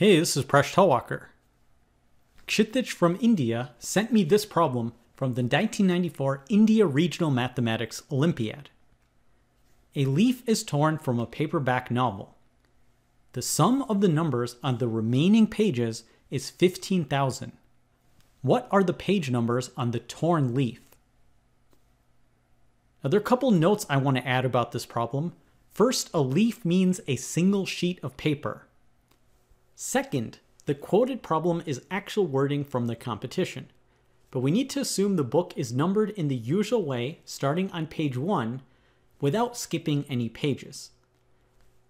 Hey, this is Presh Talwalkar. Kshitij from India sent me this problem from the 1994 India Regional Mathematics Olympiad. A leaf is torn from a paperback novel. The sum of the numbers on the remaining pages is 15,000. What are the page numbers on the torn leaf? Now, there are a couple notes I want to add about this problem. First, a leaf means a single sheet of paper. Second, the quoted problem is actual wording from the competition, but we need to assume the book is numbered in the usual way, starting on page 1, without skipping any pages.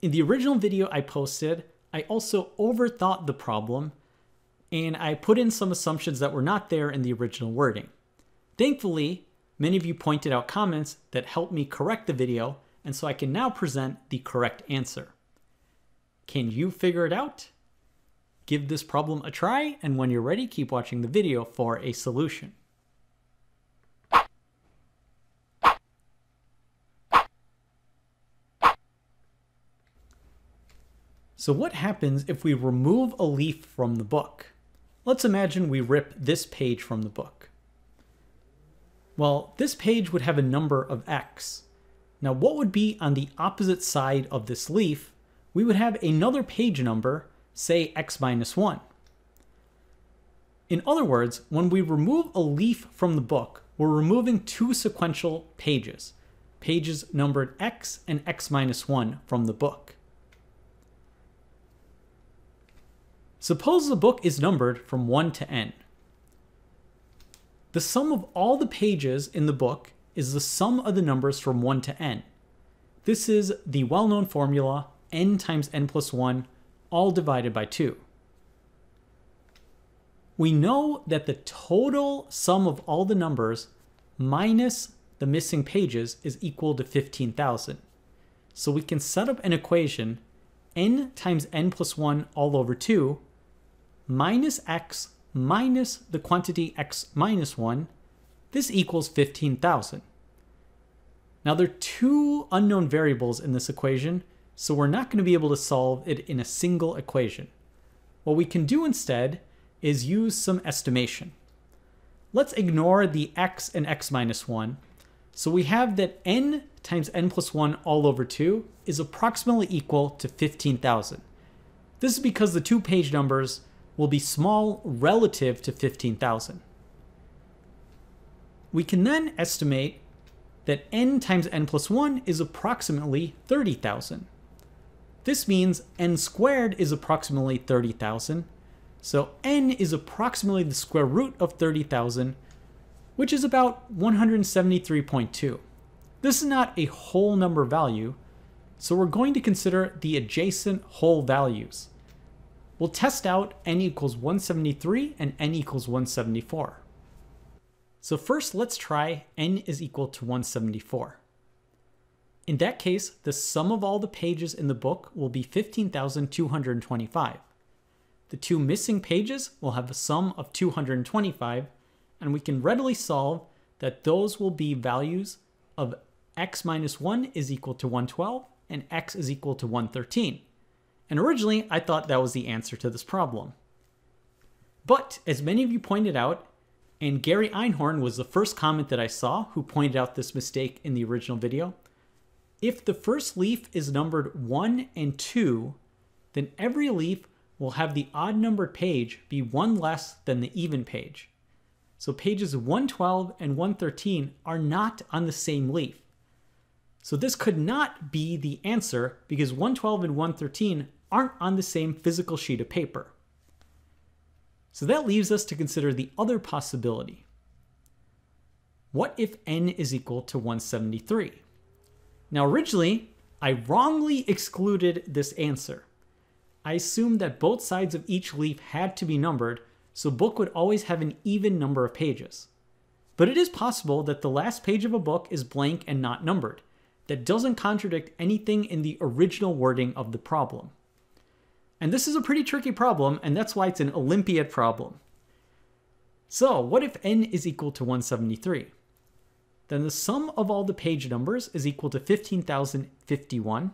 In the original video I posted, I also overthought the problem, and I put in some assumptions that were not there in the original wording. Thankfully, many of you pointed out comments that helped me correct the video, and so I can now present the correct answer. Can you figure it out? Give this problem a try, and when you're ready, keep watching the video for a solution. So what happens if we remove a leaf from the book? Let's imagine we rip this page from the book. Well, this page would have a number of X. Now, what would be on the opposite side of this leaf? We would have another page number, say X minus 1. In other words, when we remove a leaf from the book, we're removing two sequential pages, pages numbered X and X minus 1 from the book. Suppose the book is numbered from 1 to N. The sum of all the pages in the book is the sum of the numbers from 1 to N. This is the well-known formula, N times N plus 1, all divided by 2. We know that the total sum of all the numbers minus the missing pages is equal to 15,000. So we can set up an equation, N times N plus 1 all over 2 minus X minus the quantity X minus 1. This equals 15,000. Now there are two unknown variables in this equation, so we're not going to be able to solve it in a single equation. What we can do instead is use some estimation. Let's ignore the X and X minus 1. So we have that N times N plus 1 all over 2 is approximately equal to 15,000. This is because the two page numbers will be small relative to 15,000. We can then estimate that N times N plus 1 is approximately 30,000. This means N squared is approximately 30,000, so N is approximately the square root of 30,000, which is about 173.2. This is not a whole number value, so we're going to consider the adjacent whole values. We'll test out N equals 173 and N equals 174. So first, let's try N is equal to 174. In that case, the sum of all the pages in the book will be 15,225. The two missing pages will have a sum of 225, and we can readily solve that those will be values of X minus 1 is equal to 112 and X is equal to 113. And originally, I thought that was the answer to this problem. But as many of you pointed out, and Gary Einhorn was the first comment that I saw who pointed out this mistake in the original video, if the first leaf is numbered 1 and 2, then every leaf will have the odd numbered page be one less than the even page. So pages 112 and 113 are not on the same leaf. So this could not be the answer because 112 and 113 aren't on the same physical sheet of paper. So that leaves us to consider the other possibility. What if N is equal to 173? Now, originally, I wrongly excluded this answer. I assumed that both sides of each leaf had to be numbered, so a book would always have an even number of pages. But it is possible that the last page of a book is blank and not numbered. That doesn't contradict anything in the original wording of the problem. And this is a pretty tricky problem, and that's why it's an Olympiad problem. So what if N is equal to 173? Then the sum of all the page numbers is equal to 15,051.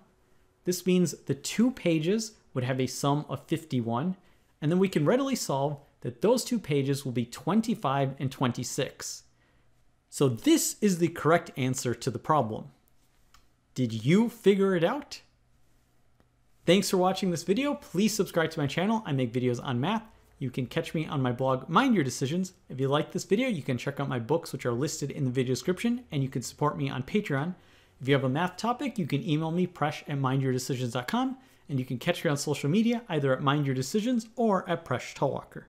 This means the two pages would have a sum of 51, and then we can readily solve that those two pages will be 25 and 26. So this is the correct answer to the problem. Did you figure it out? Thanks for watching this video. Please subscribe to my channel. I make videos on math. You can catch me on my blog, Mind Your Decisions. If you like this video, you can check out my books, which are listed in the video description, and you can support me on Patreon. If you have a math topic, you can email me, presh@mindyourdecisions.com, and you can catch me on social media, either at Mind Your Decisions or at Presh Talwalkar.